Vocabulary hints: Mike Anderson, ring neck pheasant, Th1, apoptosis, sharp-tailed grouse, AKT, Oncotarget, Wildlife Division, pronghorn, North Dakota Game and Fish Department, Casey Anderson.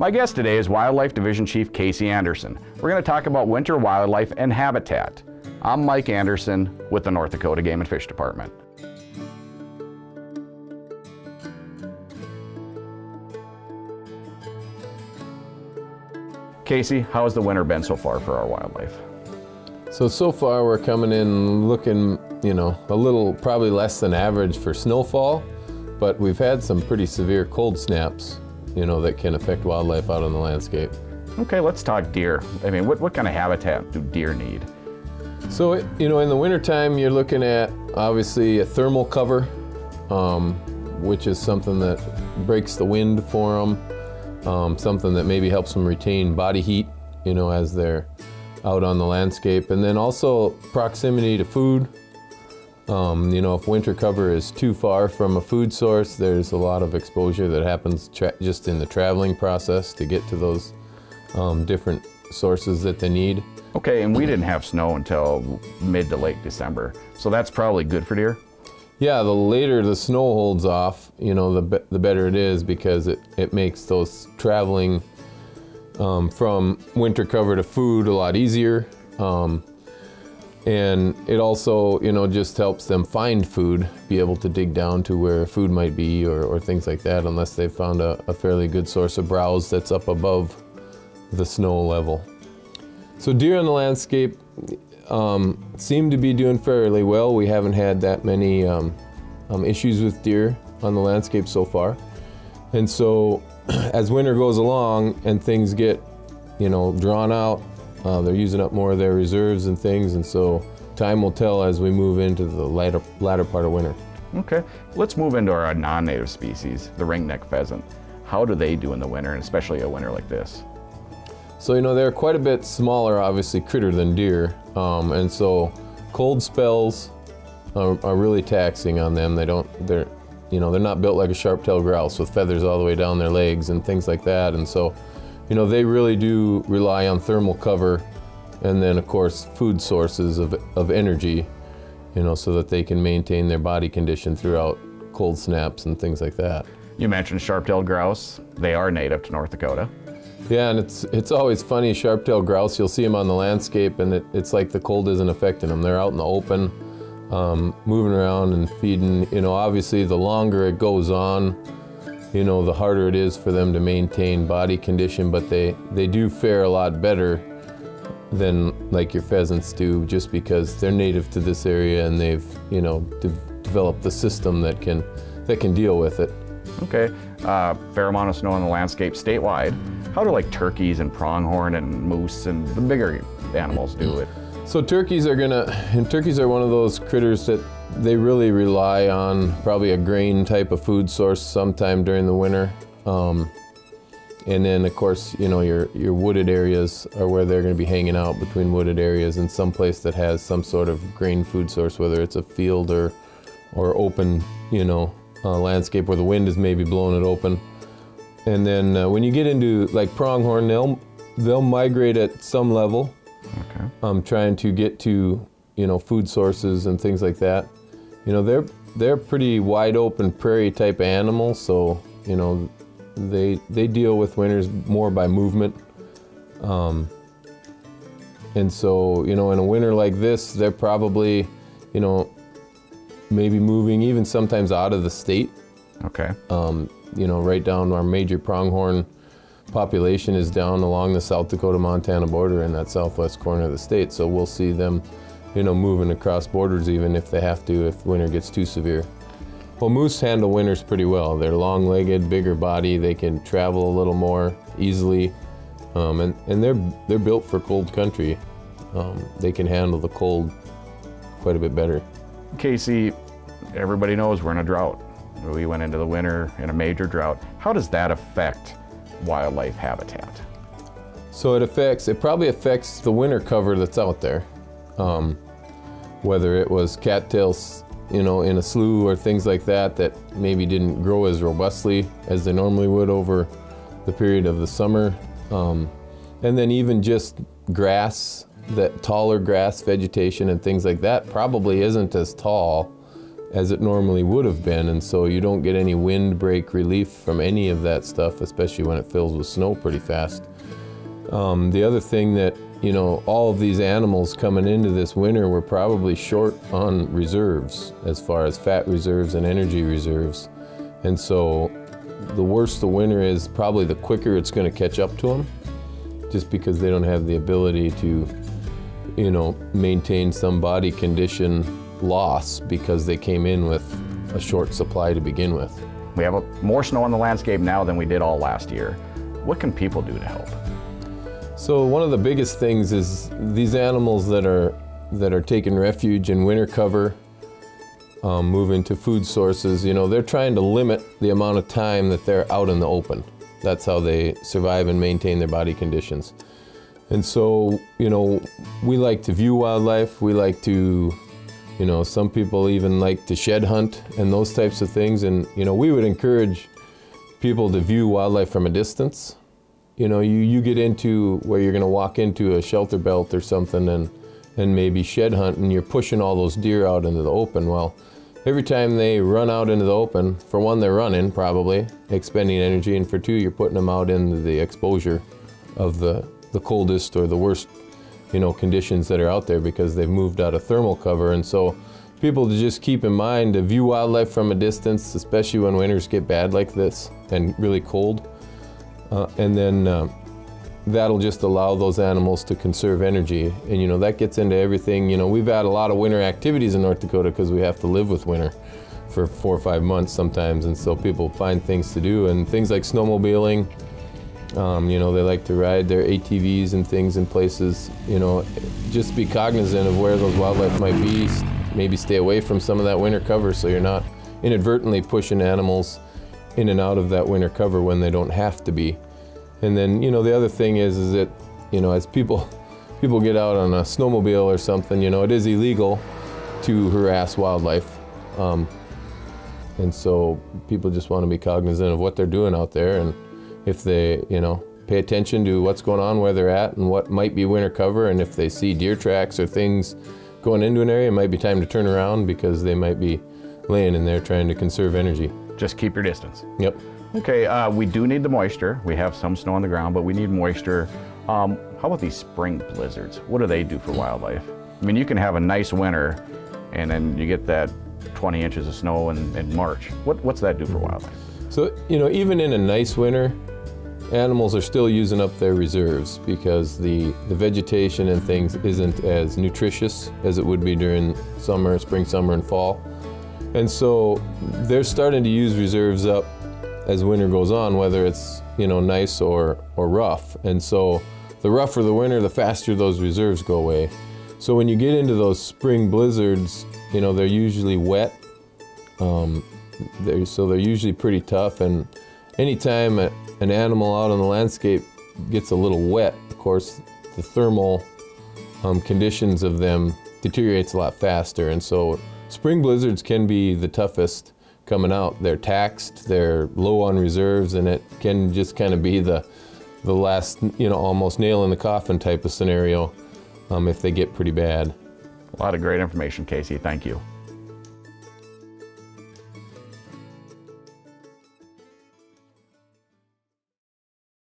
My guest today is Wildlife Division Chief Casey Anderson. We're going to talk about winter wildlife and habitat. I'm Mike Anderson with the North Dakota Game and Fish Department. Casey, how has the winter been so far for our wildlife? So far we're coming in looking, a little probably less than average for snowfall, but we've had some pretty severe cold snaps, that can affect wildlife out on the landscape. Okay, let's talk deer. I mean, what kind of habitat do deer need? So, in the wintertime you're looking at obviously a thermal cover, which is something that breaks the wind for them. Something that maybe helps them retain body heat, as they're out on the landscape. And then also proximity to food. If winter cover is too far from a food source, there's a lot of exposure that happens just in the traveling process to get to those different sources that they need. Okay, and we didn't have snow until mid to late December, so that's probably good for deer? Yeah, the later the snow holds off, the better it is, because it makes those traveling from winter cover to food a lot easier. And it also, just helps them find food, be able to dig down to where food might be or things like that, unless they've found a fairly good source of browse that's up above the snow level. So deer on the landscape seem to be doing fairly well. We haven't had that many issues with deer on the landscape so far. And so as winter goes along and things get, drawn out, they're using up more of their reserves and things, and so time will tell as we move into the latter part of winter. Okay, let's move into our non-native species, the ring neck pheasant. How do they do in the winter, and especially a winter like this? So, they're quite a bit smaller, obviously, critter than deer. And so cold spells are really taxing on them. They're not built like a sharp-tailed grouse with feathers all the way down their legs and things like that. And so, they really do rely on thermal cover and then, of course, food sources of energy, so that they can maintain their body condition throughout cold snaps and things like that. You mentioned sharp-tailed grouse. They are native to North Dakota. Yeah, and it's always funny, sharp-tailed grouse, you'll see them on the landscape and it's like the cold isn't affecting them. They're out in the open, moving around and feeding. Obviously the longer it goes on, the harder it is for them to maintain body condition, but they do fare a lot better than like your pheasants do, just because they're native to this area and they've, developed the system that can deal with it. Okay, fair amount of snow on the landscape statewide. How do turkeys and pronghorn and moose and the bigger animals do it? So turkeys are one of those critters that they really rely on probably a grain type of food source sometime during the winter. And then of course, your wooded areas are where they're gonna be hanging out, between wooded areas and some place that has some sort of grain food source, whether it's a field or open, landscape where the wind is maybe blowing it open. And then when you get into like pronghorn, they'll migrate at some level, okay. Trying to get to food sources and things like that. They're pretty wide open prairie type animals, so they deal with winters more by movement. And so in a winter like this, they're probably maybe moving even sometimes out of the state. Okay. Right down, our major pronghorn population is down along the South Dakota-Montana border in that southwest corner of the state. So we'll see them, moving across borders even if they have to, if winter gets too severe. Well, moose handle winters pretty well. They're long-legged, bigger body. They can travel a little more easily, and they're built for cold country. They can handle the cold quite a bit better. Casey, everybody knows we're in a drought. We went into the winter in a major drought. How does that affect wildlife habitat? So it probably affects the winter cover that's out there. Whether it was cattails, in a slough or things like that maybe didn't grow as robustly as they normally would over the period of the summer. And then even just grass, that taller grass vegetation and things like that probably isn't as tall as it normally would have been, and so you don't get any windbreak relief from any of that stuff, especially when it fills with snow pretty fast. The other thing that, you know, all of these animals coming into this winter were probably short on reserves as far as fat reserves and energy reserves, and so the worse the winter is, probably the quicker it's going to catch up to them, just because they don't have the ability to, you know, maintain some body condition loss because they came in with a short supply to begin with. We have more snow on the landscape now than we did all last year. What can people do to help? So one of the biggest things is these animals that are taking refuge in winter cover, move into food sources, you know, they're trying to limit the amount of time that they're out in the open. That's how they survive and maintain their body conditions. And so, you know, we like to view wildlife, we like to, you know, some people even like to shed hunt and those types of things, and, you know, we would encourage people to view wildlife from a distance. You know, you get into where you're going to walk into a shelter belt or something and maybe shed hunt, and you're pushing all those deer out into the open. Well, every time they run out into the open, for one, they're running, probably expending energy, and for two, you're putting them out into the exposure of the coldest or the worst, you know, conditions that are out there because they've moved out of thermal cover. And so people to just keep in mind to view wildlife from a distance, especially when winters get bad like this and really cold. And then that'll just allow those animals to conserve energy. And, you know, that gets into everything. You know, we've had a lot of winter activities in North Dakota because we have to live with winter for 4 or 5 months sometimes. And so people find things to do, and things like snowmobiling. You know, they like to ride their ATVs and things in places. You know, just be cognizant of where those wildlife might be. Maybe stay away from some of that winter cover so you're not inadvertently pushing animals in and out of that winter cover when they don't have to be. And then, you know, the other thing is that, you know, as people get out on a snowmobile or something, you know, it is illegal to harass wildlife. And so people just want to be cognizant of what they're doing out there, and if they, you know, pay attention to what's going on, where they're at, and what might be winter cover, and if they see deer tracks or things going into an area, it might be time to turn around because they might be laying in there trying to conserve energy. Just keep your distance. Yep. Okay, we do need the moisture. We have some snow on the ground, but we need moisture. How about these spring blizzards? What do they do for wildlife? I mean, you can have a nice winter, and then you get that 20 inches of snow in March. What's that do for wildlife? So, you know, even in a nice winter, animals are still using up their reserves because the vegetation and things isn't as nutritious as it would be during summer, spring, summer, and fall. And so they're starting to use reserves up as winter goes on, whether it's, you know, nice or rough. And so the rougher the winter, the faster those reserves go away. So when you get into those spring blizzards, you know, they're usually wet, so they're usually pretty tough. And anytime an animal out on the landscape gets a little wet, of course, the thermal conditions of them deteriorates a lot faster. And so spring blizzards can be the toughest coming out. They're taxed, they're low on reserves, and it can just kind of be the last, you know, almost nail in the coffin type of scenario if they get pretty bad. A lot of great information, Casey. Thank you.